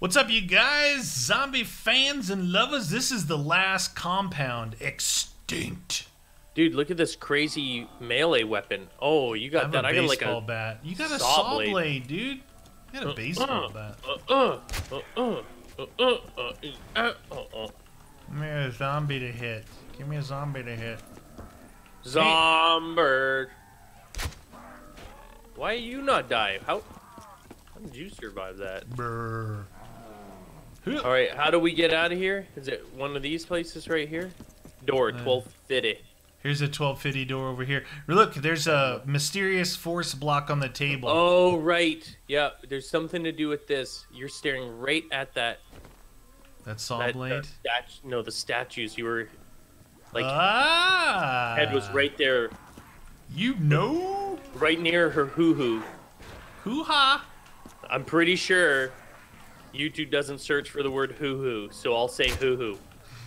What's up, you guys, zombie fans and lovers? This is the last compound, extinct. Dude, look at this crazy melee weapon. Oh, you got that. I got like a baseball bat. You got a saw blade, dude. You got a baseball bat. Give me a zombie to hit. Give me a zombie to hit. Zombird. Why you not die? How did you survive that? Brr. All right, how do we get out of here? Is it one of these places right here? Door 1250. Here's a 1250 door over here. Look, there's a mysterious force block on the table. Oh, right. Yeah, there's something to do with this. You're staring right at that. That saw blade? No, the statues. You were like, head was right there. You know? Right near her hoo-hoo. Hoo-ha. I'm pretty sure YouTube doesn't search for the word hoo-hoo, so I'll say hoo-hoo.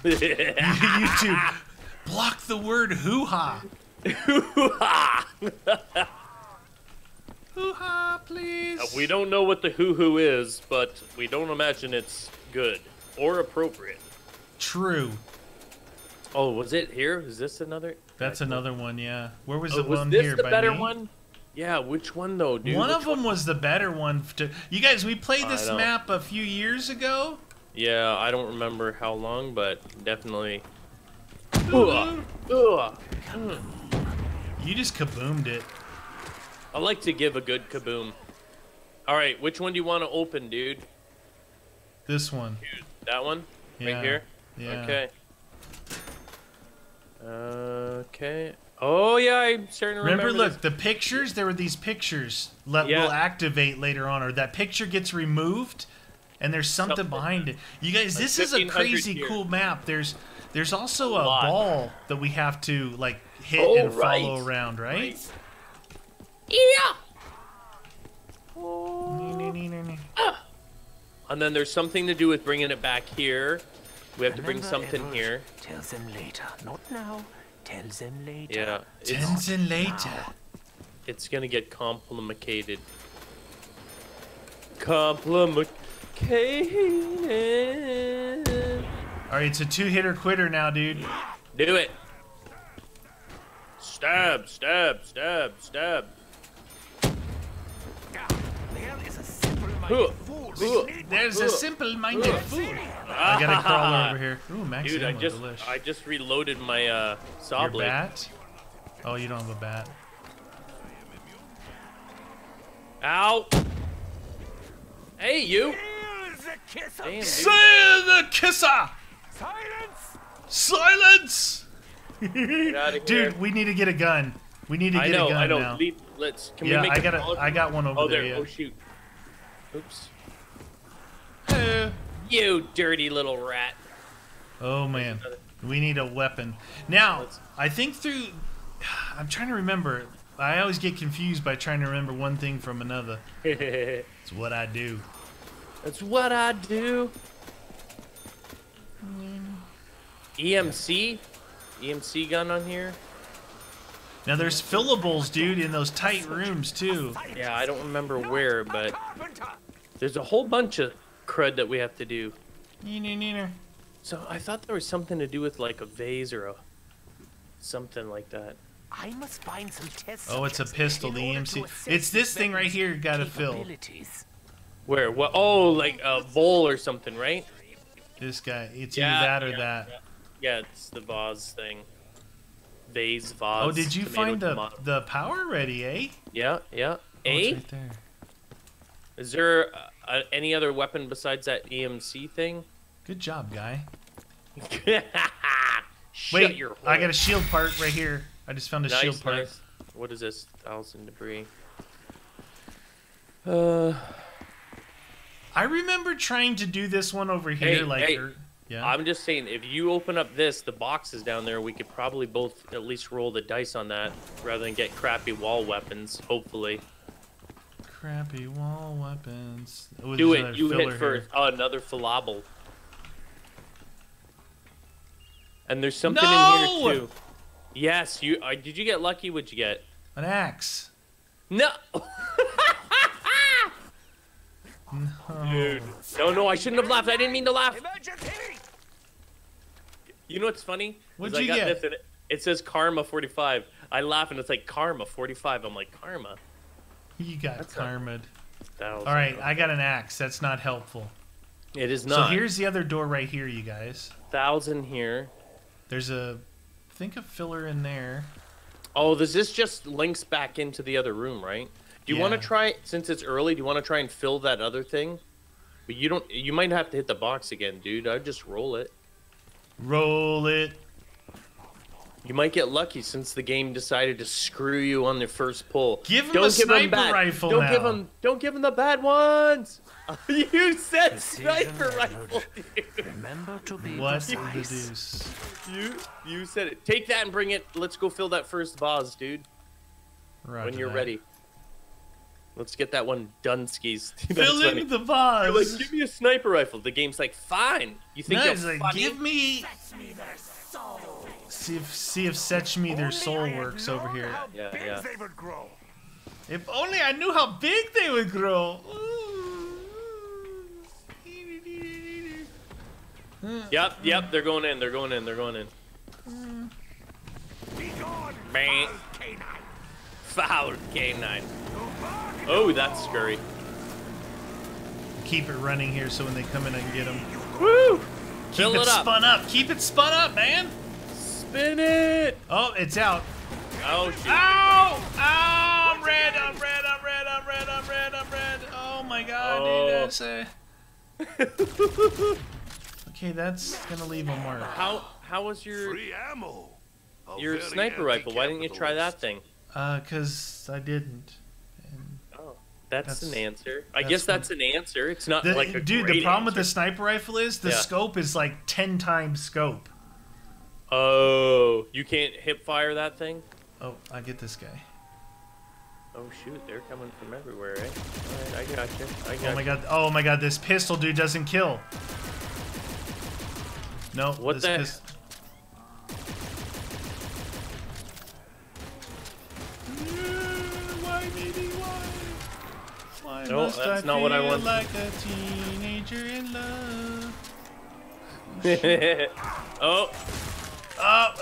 YouTube, block the word hoo-ha. Hoo-ha. Hoo-ha, please. We don't know what the hoo-hoo is, but we don't imagine it's good or appropriate. True. Oh, was it here? Is this another? That's another one, yeah. Where was the one here? Was this the better one? Yeah, which one though, dude? One of them was the better one. You guys, we played this map a few years ago. Yeah, I don't remember how long, but definitely. You just kaboomed it. I like to give a good kaboom. All right, which one do you want to open, dude? This one. Dude, that one? Yeah. Right here? Yeah. Okay. Okay. Oh yeah, I'm starting to remember. Look, the pictures. There were these pictures that will activate later on, or that picture gets removed, and there's something behind it. You guys, like this is a crazy cool map. There's also a ball that we have to like hit and follow around, right? Yeah. And then there's something to do with bringing it back here. We have to bring something here. Tell them later, not now. Tell them later. Yeah. Tell them later. It's gonna get complicated. Complicated. All right, it's a two-hitter quitter now, dude. Do it. Stab, stab, stab, stab. There's a simple-minded fool. I gotta crawl over here. Ooh, Max. Dude, I just reloaded my saw blade. Bat? Oh, you don't have a bat. Ow! Hey, you! Damn, say the kisser! Silence! Silence! Dude, we need to get a gun. We need to get a gun now. Let's. Can we make I got one over there. Yeah. Oh shoot! Oops. You dirty little rat. Oh man, we need a weapon now. I think through I'm trying to remember. I always get confused by trying to remember one thing from another. It's what I do. That's what I do. EMC gun on here. Now there's fillables, dude, in those tight rooms too. Yeah, I don't remember where, but there's a whole bunch of crud that we have to do. So I thought there was something to do with like a vase or a something like that. I must find some tests. Oh, it's a pistol, the EMC. It's this thing right here. Gotta fill. Where? What? Oh, like a bowl or something, right? This guy. It's either that or that. Yeah, it's the vase thing. Vase, vase. Oh, did you find the power ready? Eh? Yeah, yeah. Oh, it's right there. Is there any other weapon besides that EMC thing? Good job, guy. Wait, I got a shield part right here. I just found a shield part. Nice. What is this? 1,000 debris. I remember trying to do this one over here. Yeah. I'm just saying, if you open up this, the boxes down there, we could probably both at least roll the dice on that rather than get crappy wall weapons, hopefully. Crappy wall weapons. Oh, do it. You hit first. Oh, another fillable. And there's something in here too. Yes. You did you get lucky? What'd you get? An axe. No. No. Dude. No, I shouldn't have laughed. I didn't mean to laugh. You know what's funny? What'd you get? This and it says Karma 45. I laugh and it's like Karma 45. I'm like, Karma? You got karma'd. All right, I got an axe. That's not helpful. It is not. So here's the other door right here, you guys. 1,000 here. There's a, I think a filler in there. Oh, this just links back into the other room, right? Do you want to try, since it's early, do you want to try and fill that other thing? But you don't, you might have to hit the box again, dude. I'd just roll it. Roll it. You might get lucky since the game decided to screw you on their first pull. Give him a sniper rifle now. Don't give him the bad ones. You said sniper rifle, dude. Remember to be precise. You said it. Take that and bring it. Let's go fill that first boss, dude. Roger when you're ready. Let's get that one done, skis. Fill in the vase. You're like, give me a sniper rifle. The game's like, fine. You think that's like, funny? Give me. See if Setch Me Their Soul works over here. Yeah. They would grow. If only I knew how big they would grow. Yep. They're going in. Be gone, foul canine. Oh, that's scary. Keep it running here so when they come in I can get them. Woo! Keep it spun up, man. Spin it! Oh, it's out. Oh, shit. Ow! Ow! I'm red. Oh my god, dude. Okay, that's gonna leave a mark. How was your free ammo? Your sniper rifle? Why didn't you try that thing? 'Cause I didn't. That's an answer. I guess that's an answer. It's not like a dude. The problem with the sniper rifle is the scope is like 10 times scope. Oh, you can't hip fire that thing. Oh, I get this guy. Oh shoot, they're coming from everywhere, eh? All right, I got you. Oh my god, this pistol dude doesn't kill. No, what the heck? No, that's not what I want. Like a teenager in love.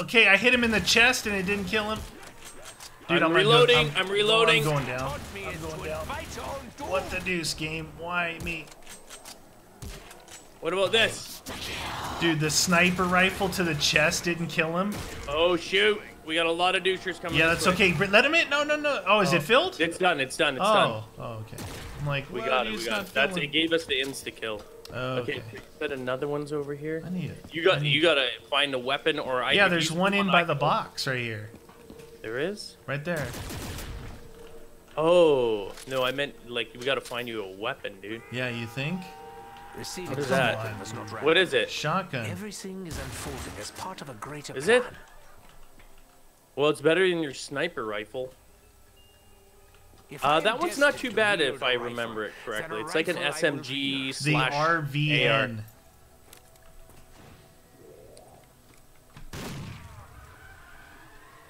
Okay, I hit him in the chest and it didn't kill him. Dude, I'm reloading. I'm going down. What the deuce, game? Why me? What about this? Dude, the sniper rifle to the chest didn't kill him. Oh shoot. We got a lot of douchers coming. Yeah, that's okay. Let him in. No. Oh, is it filled? It's done. Oh, okay. I'm like, we got it. That's it. Gave us the insta kill. Okay. But another one's over here. I need it. You gotta find a weapon or I. Yeah, there's one in by the box right here. There is. Right there. Oh no, I meant like we gotta find you a weapon, dude. Yeah, you think? What is that? What is it? Shotgun. Everything is unfolding as part of a greater. Is it? Well, it's better than your sniper rifle. That one's not too bad if I remember it correctly. It's like an SMG slash RVN. AR.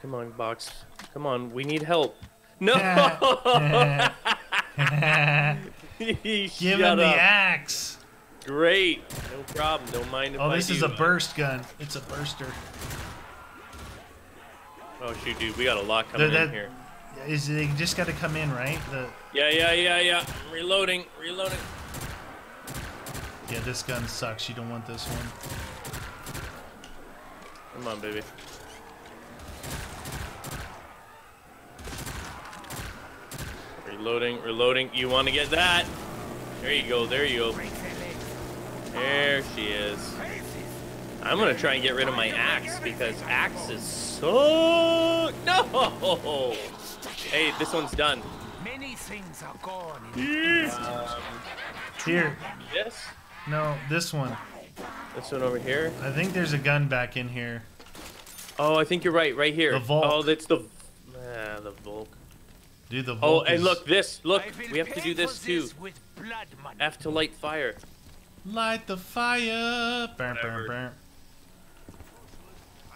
Come on, box. Come on, we need help. No! Give him the axe. Great. No problem. Don't mind if I do. Oh, this is a burst gun. It's a burster. Oh shoot, dude, we got a lot coming in here. They just got to come in, right? Yeah. Reloading. Yeah, this gun sucks. You don't want this one. Come on, baby. Reloading. You want to get that? There you go. There she is. I'm gonna try and get rid of my axe because axes suck. No. Hey, this one's done. Many things are gone. Here. Yes. No, this one. This one over here. I think there's a gun back in here. Oh, I think you're right here. The Volk. Oh, that's the Volk. Dude, the Volk. Oh, and look this. Look, we have to do this too. I have to light fire. Light the fire. Burn.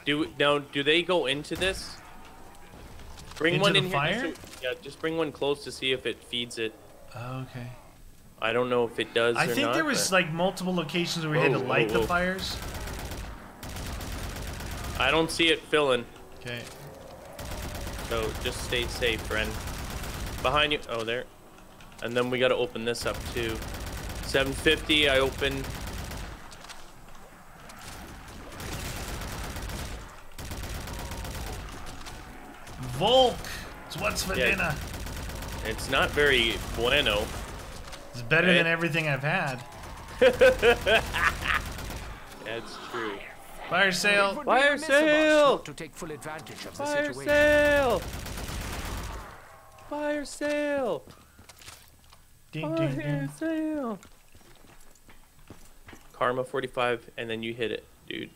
Do they go into this? Bring one in here. Yeah, just bring one close to see if it feeds it. Oh, okay. I don't know if it does. I think there was like multiple locations where we had to light the fires. I don't see it filling. Okay. So just stay safe, friend. Behind you. Oh, there. And then we got to open this up too. 750. I open. Volk. It's what's for dinner. It's not very bueno. It's better than everything I've had. That's true. Fire sale! Fire sale! To take full advantage of the situation. Fire sale! Fire sale! Ding, ding, ding. Fire sale! Karma 45, and then you hit it, dude.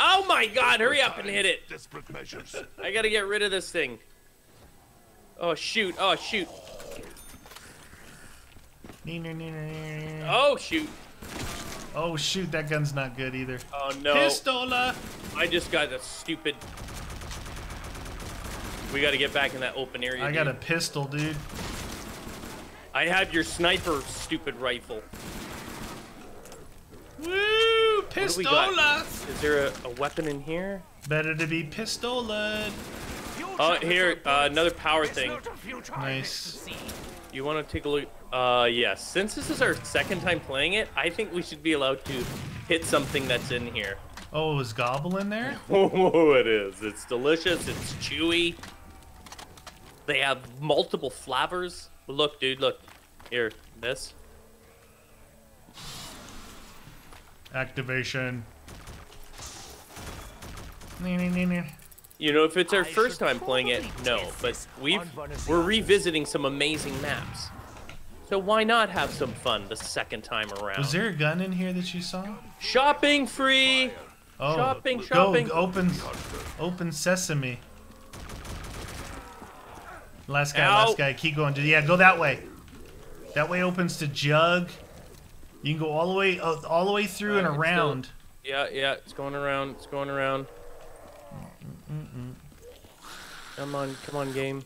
Oh my God! Hurry up and hit it! Desperate measures. I gotta get rid of this thing. Oh shoot! Oh shoot! Oh shoot! Oh shoot, that gun's not good either. Oh no. Pistola! I just got a stupid... We gotta get back in that open area, I got a pistol, dude. I have your sniper stupid rifle. Woo! Pistola! Is there a weapon in here? Better to be pistoled. Oh, here, another power thing. Nice. You wanna take a look? Yes. Since this is our second time playing it, I think we should be allowed to hit something that's in here. Oh, is gobble in there? Oh, it is. It's delicious. It's chewy. They have multiple flavors. Look, dude, look. Here, this. Activation. You know, if it's our first time playing it, no. But we're revisiting some amazing maps. So why not have some fun the second time around? Was there a gun in here that you saw? Shopping free! Oh, shopping, shopping. Go, open sesame. Last guy, last guy. Keep going. Yeah, go that way. That way opens to Jug. You can go all the way through and around. Still, yeah, it's going around. It's going around. Come on, game.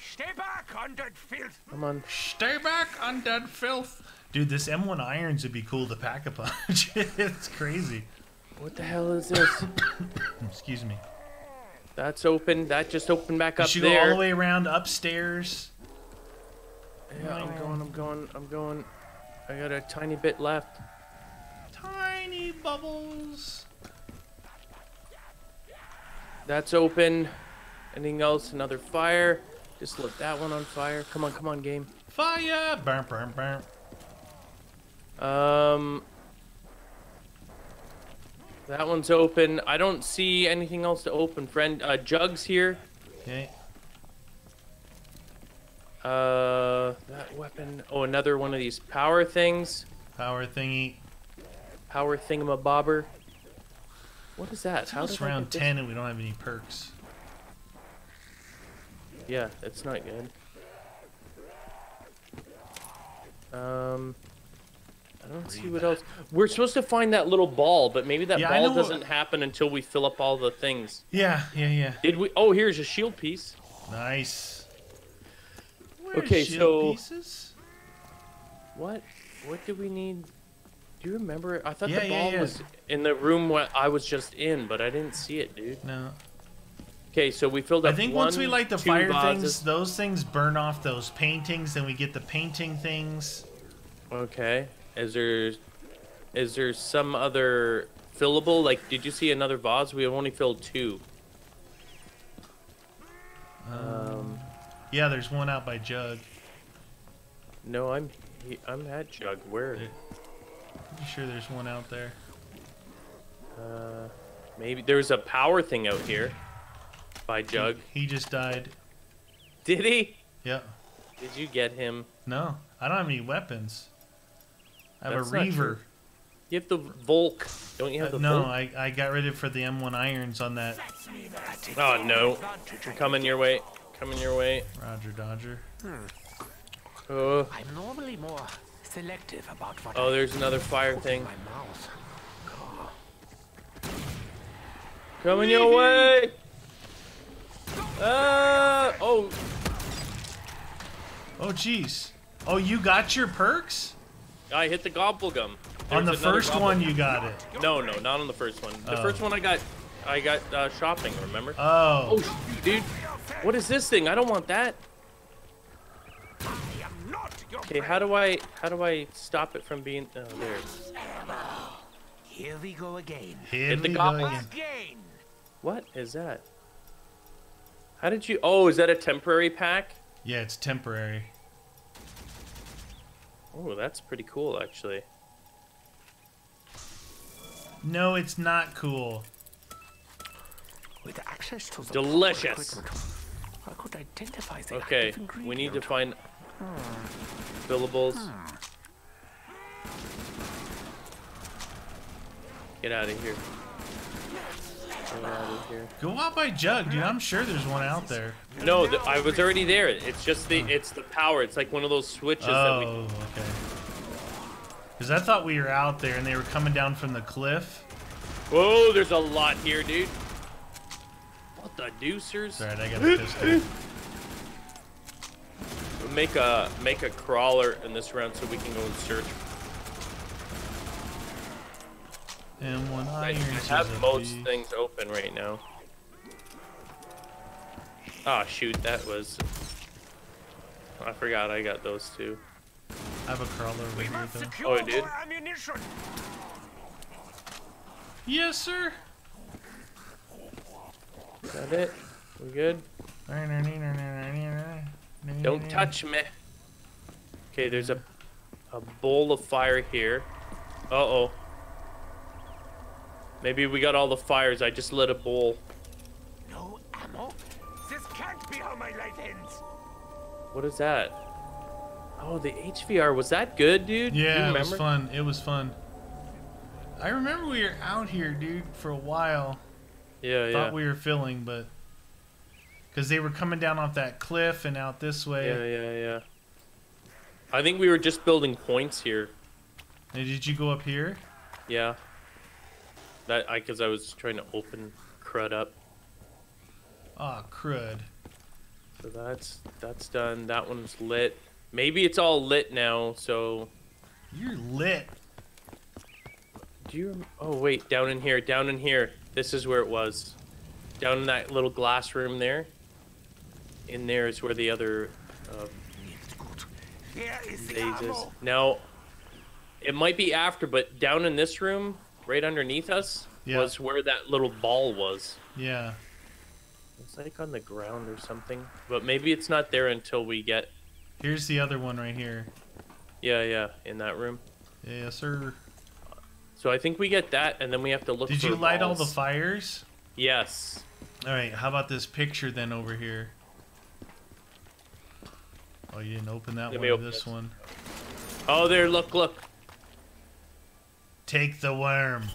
Stay back, undead filth! Come on. Stay back, undead filth! Dude, this M1 Irons would be cool to pack a punch. It's crazy. What the hell is this? Excuse me. That's open. That just opened back up there. You go all the way around upstairs. Yeah, I'm going. I got a tiny bit left. Tiny bubbles. That's open. Anything else? Another fire. Just lit that one on fire. Come on, game. Fire! That one's open. I don't see anything else to open, friend. Jug's here. Okay. That weapon. Oh, another one of these power things. Power thingy. Power thingamabobber. What is that? How's round 10 and we don't have any perks? Yeah, it's not good. I don't see what else. We're supposed to find that little ball, but maybe that ball doesn't happen until we fill up all the things. Yeah. Did we? Oh, here's a shield piece. Nice. Okay, so. Pieces? What? What do we need? Do you remember it? I thought the ball was in the room where I was just in, but I didn't see it, dude. No. Okay, so we filled up. I think once we light the fire things, those things burn off those paintings, then we get the painting things. Okay. Is there some other fillable? Like, did you see another vase? We have only filled two. Yeah, there's one out by Jug. No, I'm at Jug. Where? I'm sure there's one out there. Maybe there's a power thing out here. By Jug. He just died. Did he? Yeah. Did you get him? No. I don't have any weapons. I have a Reaver. You have the Volk. Don't you have the Volk? No, I got rid of it for the M1 Irons on that. Oh, no. Coming your way. Coming your way. Roger, Dodger. I'm normally more selective about what there's another fire thing. Coming your way! Oh jeez. Oh, you got your perks? I hit the gobblegum. On the first one you got it. No, no, not on the first one. The first one I got shopping, remember? Oh. Oh, dude. What is this thing? I don't want that. Okay, how do I stop it from being there? Here we go again. Hit the goblin. What is that? How did you? Oh, is that a temporary pack? Yeah, it's temporary. Oh, that's pretty cool, actually. No, it's not cool. With access to the delicious. I could identify the okay, we need to find billables. Get out of here. Get out of here. Go out by Jug, dude. I'm sure there's one out there. No, I was already there. It's just the it's the power. It's like one of those switches. Oh, that we... okay. Because I thought we were out there and they were coming down from the cliff. Whoa, there's a lot here, dude. What the deucers? All right, I got this thing. We'll make a crawler in this round so we can go and search. And one iron. I have most things open right now. Ah, oh, shoot, that was. I forgot I got those two. I have a crawler over here though. Oh, I did. Yes, sir. Is that it? We good? Don't touch me. Okay, there's a bowl of fire here. Uh-oh. Maybe we got all the fires. I just lit a bowl. No ammo? This can't be how my life ends. What is that? Oh, the HVR. Was that good, dude? Yeah, it was fun. It was fun. I remember we were out here, dude, for a while. Yeah, yeah. Thought we were filling, but because they were coming down off that cliff and out this way. Yeah, yeah, yeah. I think we were just building points here. And did you go up here? Yeah. That because I was trying to open crud up. Ah, crud. So that's done. That one's lit. Maybe it's all lit now. So you're lit. Do you? Oh wait, down in here. Down in here. This is where it was. Down in that little glass room there. In there is where the other... Now, it might be after, but down in this room, right underneath us, was where that little ball was. Yeah. It's like on the ground or something. But maybe it's not there until we get... Here's the other one right here. Yeah, yeah, in that room. Yeah, sir. So I think we get that, and then we have to look for balls. Did you light all the fires? Yes. All right, how about this picture then over here? Oh, you didn't open that one or this one. Oh, there, look, look. Take the worm.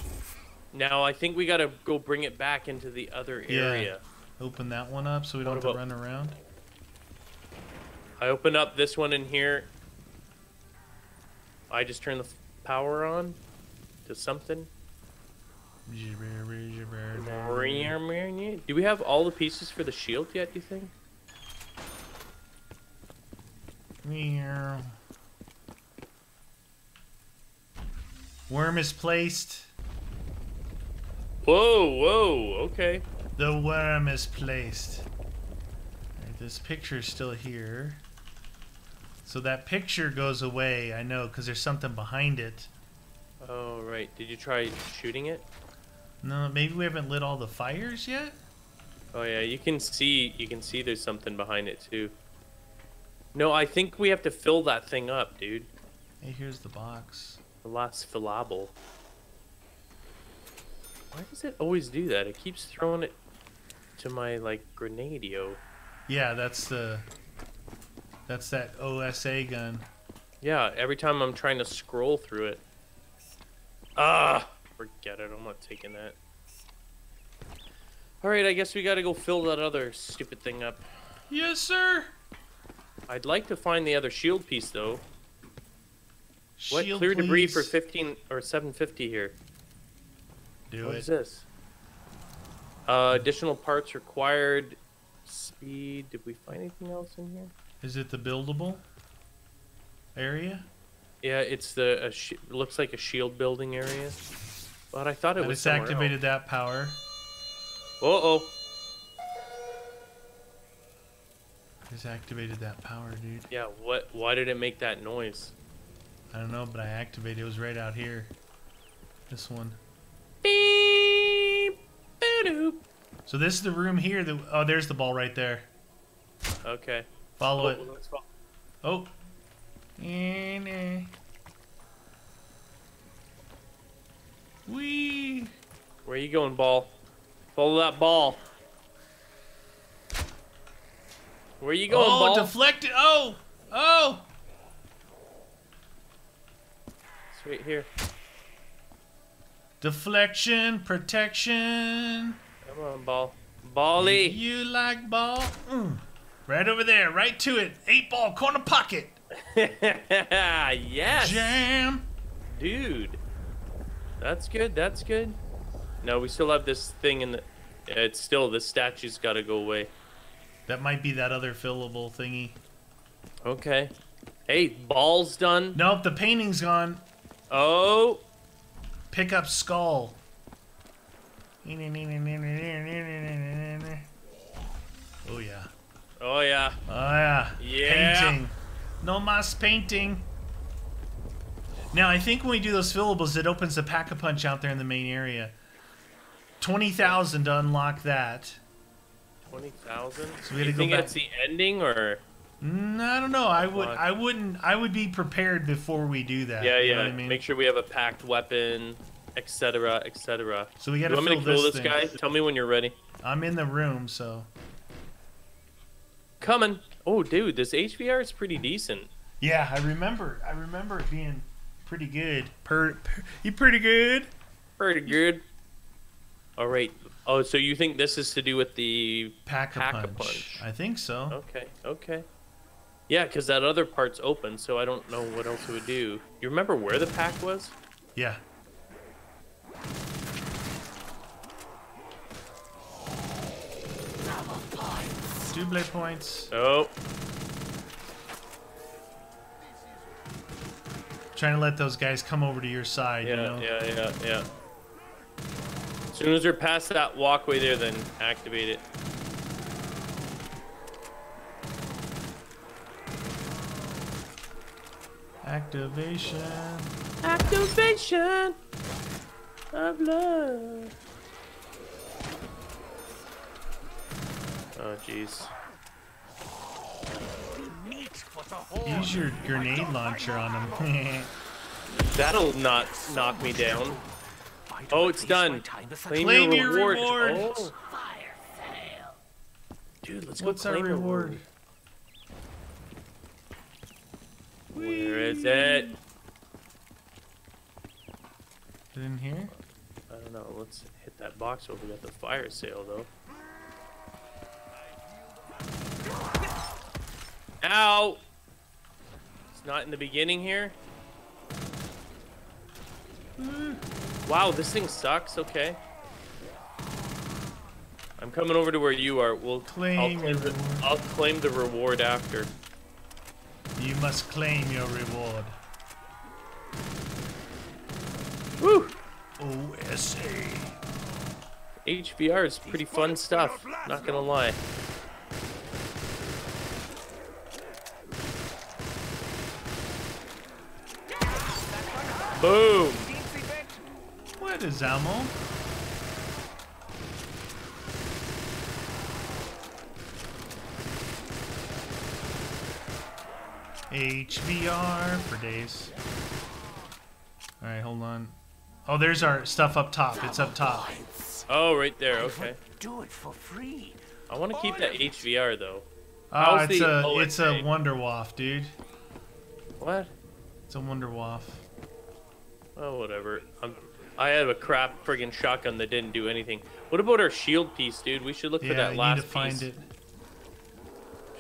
Now I think we got to go bring it back into the other area. Open that one up so we don't have to run around. I opened up this one in here. I just turned the power on. To something. Do we have all the pieces for the shield yet, do you think? Worm is placed. Whoa, whoa, okay. The worm is placed. Right, this picture is still here. So that picture goes away, I know, because there's something behind it. Oh, right. Did you try shooting it? No, maybe we haven't lit all the fires yet? Oh, yeah. You can see there's something behind it, too. No, I think we have to fill that thing up, dude. Hey, here's the box. The last fillable. Why does it always do that? It keeps throwing it to my, like, Grenadio. Yeah, that's that OSA gun. Yeah, every time I'm trying to scroll through it. Ah, forget it. I'm not taking that. All right, I guess we gotta go fill that other stupid thing up. Yes, sir. I'd like to find the other shield piece, though. Shield, what? Clear debris for 15 or 750 here. Do it. What is this? Additional parts required. Speed. Did we find anything else in here? Is it the buildable? area? Yeah, it's the looks like a shield building area. But I thought it was somewhere else. I activated that power. Uh-oh. Just activated that power, dude. Yeah, what? Why did it make that noise? I don't know, but I activated it. It was right out here. This one. Beep. Boop. So this is the room here. That, oh, there's the ball right there. Okay. Follow it. Let's follow. Oh. Wee. Where are you going, ball? Follow that ball. Where are you going, ball? Oh, deflect it. Oh. Oh. It's right here. Deflection, protection. Come on, ball. Bally. You like ball? Mm. Right over there. Right to it. 8 ball, corner pocket. Yes. Jam. Dude. That's good. That's good. No, we still have this thing in the... It's still... The statue's got to go away. That might be that other fillable thingy. Okay. Hey, ball's done. Nope, the painting's gone. Oh. Pick up skull. Oh, yeah. Oh, yeah. Oh, yeah. Yeah. Painting. No mas painting. Now, I think when we do those fillables, it opens the Pack-a-Punch out there in the main area. 20,000 to unlock that. 20,000? So we think that's the ending, or? No, I don't know. I would be prepared before we do that. Yeah, yeah. You know what I mean? Make sure we have a packed weapon, etc., etc. So we gotta fill this thing. You want me to kill this guy? Tell me when you're ready. I'm in the room, so. Coming. Oh, dude, this HVR is pretty decent. Yeah, I remember it being pretty good. You pretty good? Pretty good. All right. Oh, so you think this is to do with the Pack-a-Punch? I think so. Okay, okay. Yeah, because that other part's open, so I don't know what else it would do. You remember where the pack was? Yeah. Double points. Double points. Oh. Trying to let those guys come over to your side, yeah, you know? Yeah. As soon as we're past that walkway there, then activate it. Activation. Activation of love. Oh, jeez. Use your grenade launcher on him. That'll not knock me down. Oh, it's done. Claim your reward. Oh. Dude, let's go. What's our reward? Where is it? Is it in here? I don't know. Let's hit that box over at the fire sale, though. Ow! It's not in the beginning here. Wow, this thing sucks. Okay. I'm coming over to where you are. I'll claim the reward after. You must claim your reward. Woo! OSA. HVR is pretty fun stuff. Not gonna lie. Boom! What is ammo? HVR for days. All right, hold on. Oh, there's our stuff up top. It's up top. Oh, right there. Okay. Do it for free. I want to keep that HVR though. Oh, it's a Wonder Waff, dude. What? It's a Wonder Waff. Oh, whatever. I have a crap friggin' shotgun that didn't do anything. What about our shield piece, dude? We should look for that last piece. Yeah, I need to find it.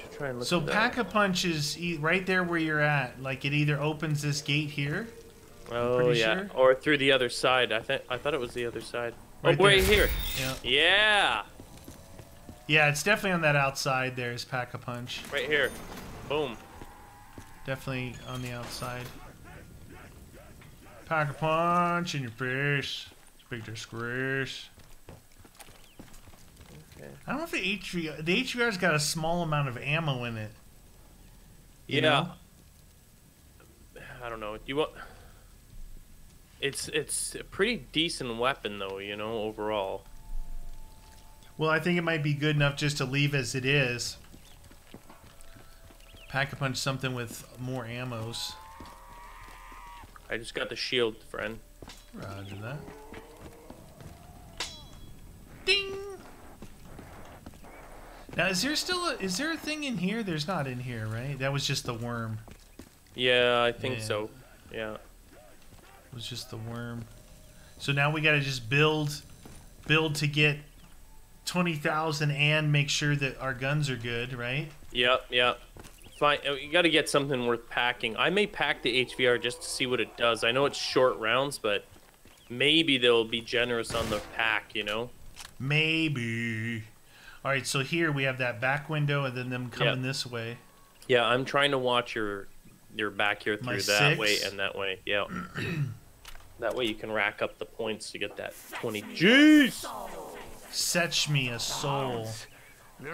Should try and look for that. So Pack-a-Punch is right there where you're at. Like, it either opens this gate here. Oh, yeah. Sure. Or through the other side. I thought it was the other side. Right here. Yeah. Yeah, it's definitely on that outside there is Pack-a-Punch. Right here. Boom. Definitely on the outside. Pocket punch in your face. Big disgrace. Okay. I don't know if the HVR... The HVR's got a small amount of ammo in it. Yeah. You know? I don't know. Do you want... It's a pretty decent weapon, though, you know, overall. Well, I think it might be good enough just to leave as it is. Pack-a-punch something with more ammos. I just got the shield, friend. Roger that. Ding! Now, is there still a... Is there a thing in here? There's not in here, right? That was just the worm. Yeah, I think so. Yeah. It was just the worm. So now we gotta just build to get 20,000 and make sure that our guns are good, right? Yep, yep. Fine. You got to get something worth packing. I may pack the HVR just to see what it does. I know it's short rounds, but maybe they'll be generous on the pack, you know? Maybe. All right, so here we have that back window and then them coming this way. Yeah, I'm trying to watch your back here through that way and that way. Yeah. That way you can rack up the points to get that 20. Jeez! Setch me a soul.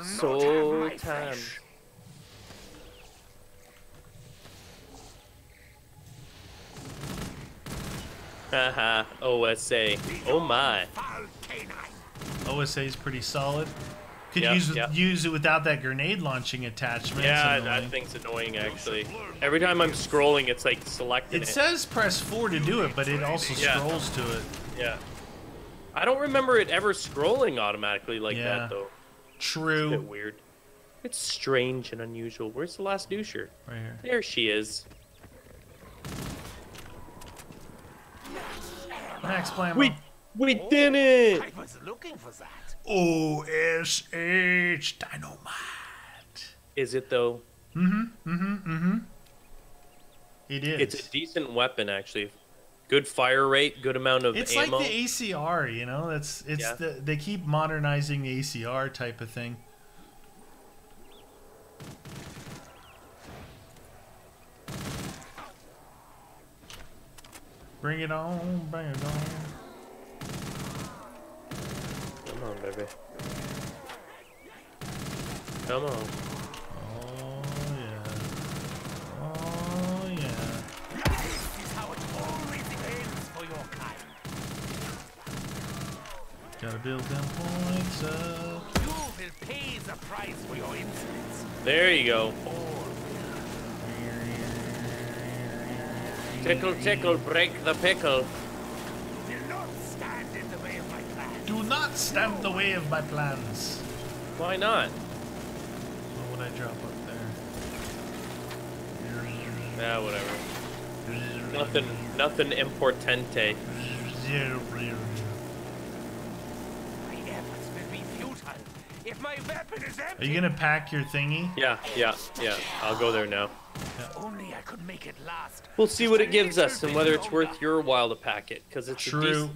Soul time. Haha, OSA. Oh my. OSA is pretty solid. Could use it without that grenade launching attachment. Yeah, that thing's annoying, actually. Every time I'm scrolling, it's like selecting it. It says press 4 to do it, but it also scrolls to it. Yeah. I don't remember it ever scrolling automatically like that, though. True. It's a bit weird. It's strange and unusual. Where's the last doucher? Right here. There she is. Max Blammo. We did it! I was looking for that. OSH Dynamite. Is it, though? Mm-hmm, mm-hmm, mm-hmm. It is. It's a decent weapon, actually. Good fire rate, good amount of ammo. It's like the ACR, you know? They keep modernizing the ACR type of thing. Bring it on, bring it on. Come on, baby. Come on. Oh, yeah. Oh, yeah. Life is how it always ends for your kind. Gotta build them points up. You will pay the price for your insolence. There you go. Tickle, tickle, break the pickle. Do not stand in the way of my plans. Do not stand in the way of my plans. Why not? What would I drop up there? Yeah, whatever. Nothing importante. My efforts will be futile if my weapon is empty. Are you gonna pack your thingy? Yeah. I'll go there now. If only I could make it last. We'll see what it gives us and whether it's worth your while to pack it, because it's true.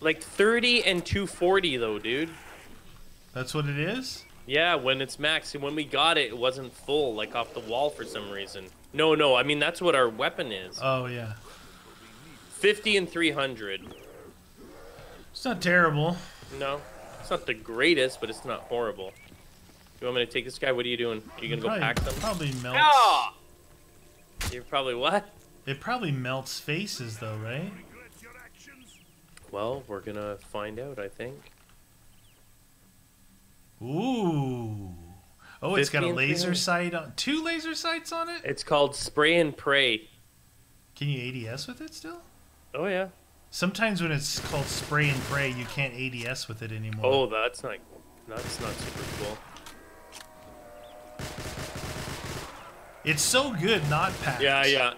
Like 30 and 240 though, dude. That's what it is? Yeah, when it's max. And when we got it, it wasn't full, like off the wall for some reason. No, I mean that's what our weapon is. Oh yeah. 50 and 300. It's not terrible. No, it's not the greatest, but it's not horrible. You want me to take this guy? What are you doing? Are you gonna go pack them? Probably melts. Oh! You're probably what? It probably melts faces, though, right? Well, we're gonna find out, I think. Ooh! Oh, it's got a laser sight on. 2 laser sights on it. It's called Spray and Pray. Can you ADS with it still? Oh yeah. Sometimes when it's called Spray and Pray, you can't ADS with it anymore. Oh, that's not super cool. It's so good, not packed. Yeah.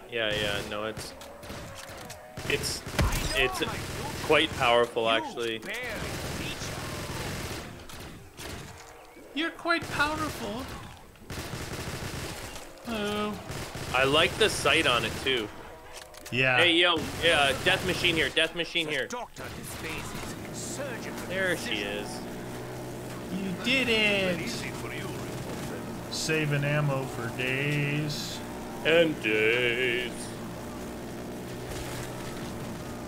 No, it's quite powerful, actually. You're quite powerful. Oh. I like the sight on it too. Yeah. Hey, yo, death machine here. Death machine here. There she is. You did it. Saving ammo for days. and days.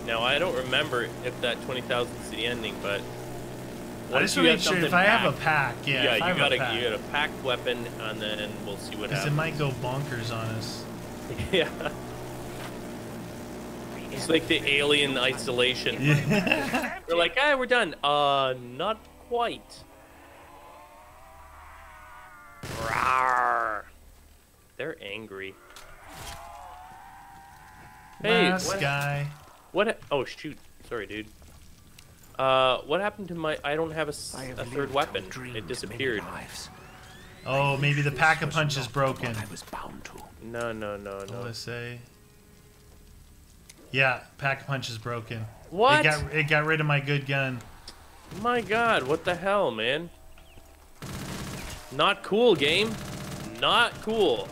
Now, I don't remember if that 20,000 is the ending, but... I just want to make sure if I have a pack, yeah. Yeah, you got a packed weapon, and then we'll see what happens. Because it might go bonkers on us. Yeah. It's like the alien isolation. Yeah. We're like, ah, we're done. Not quite. Rawr. They're angry. Hey, last guy. What? Oh, shoot. Sorry, dude. What happened to my... I don't have a third weapon. It disappeared. Oh, maybe the pack-a-punch is broken. I was bound to. No. LSA. Yeah, pack-a-punch is broken. What? It got rid of my good gun. My God, what the hell, man? Not cool, game. Not cool.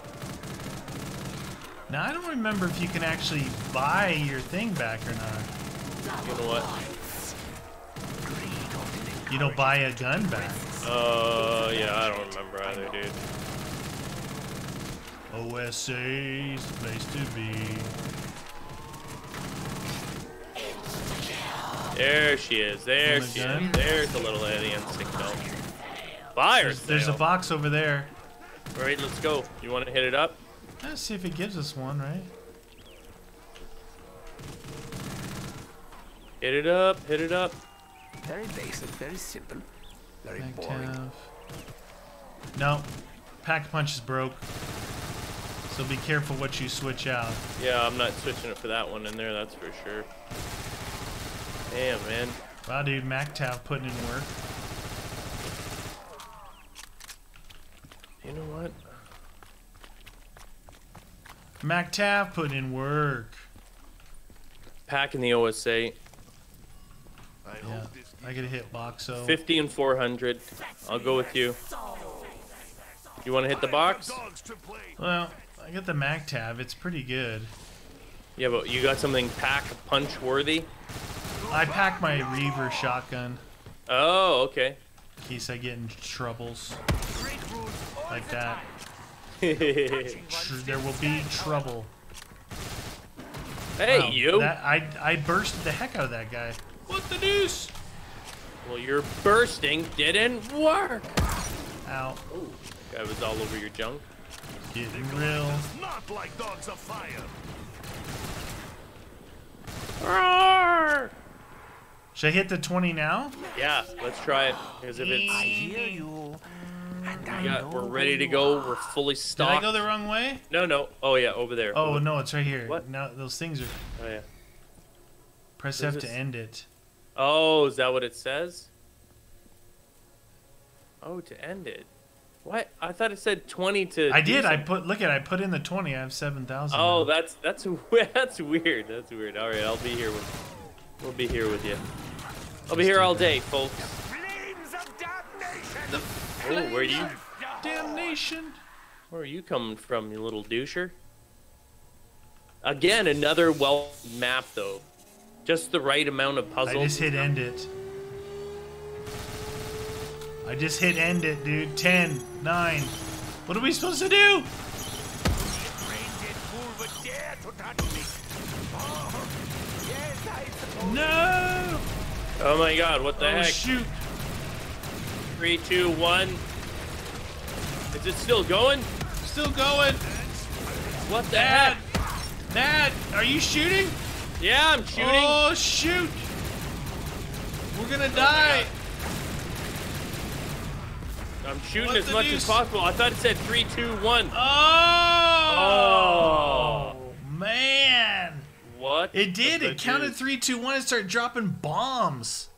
Now, I don't remember if you can actually buy your thing back or not. You know what? You don't buy a gun back. Oh, yeah, I don't remember either, dude. OSA's place to be. There she is. There she is. There's the little alien signal. Fire! There's a box over there. All right, let's go. You want to hit it up? Let's see if it gives us one, right? Hit it up. Hit it up. Very basic, very simple, very boring. No, pack-a-punch is broke. So be careful what you switch out. Yeah, I'm not switching it for that one in there, that's for sure. Damn, man. Wow, dude, MacTav putting in work. You know what? MacTav putting in work. Packing the OSA. Yeah, I get a hit box, so... 50 and 400. I'll go with you. You want to hit the box? Well, I get the MacTav. It's pretty good. Yeah, but you got something pack-punch worthy? I pack my Reaver shotgun. Oh, okay. In case I get in troubles. Like that. There will be trouble. Hey, wow, you! That, I bursted the heck out of that guy. What the deuce? Well, your bursting didn't work. Ow. Ooh, that guy was all over your junk. Getting real. Not like dogs of fire. Roar! Should I hit the 20 now? Yeah, let's try it. Because if it's... I hear you. And I know we're ready to go. We're fully stocked. Did I go the wrong way? No. Oh, yeah, over there. Oh, no, it's right here. What? No, those things are... Oh, yeah. Press F to end it. Oh, is that what it says? Oh, to end it. What? I thought it said 20 to. I did. Something. I put in the 20. I have 7,000. Oh, now. that's weird. That's weird. All right, we'll be here with you. I'll be here all day, folks. The flames of damnation. Oh, where are you? Damnation. Where are you coming from, you little doucher? Again, another well map though. Just the right amount of puzzles. I just hit end it. I just hit end it, dude. 10, 9. What are we supposed to do? No! Oh my God! What the heck? Shoot! 3, 2, 1. Is it still going? Still going. What the heck? Matt, are you shooting? Yeah, I'm shooting. Oh, shoot. We're going to die. I'm shooting as much as possible. I thought it said 3, 2, 1. Oh, man. What? It did. It counted 3, 2, 1 and started dropping bombs.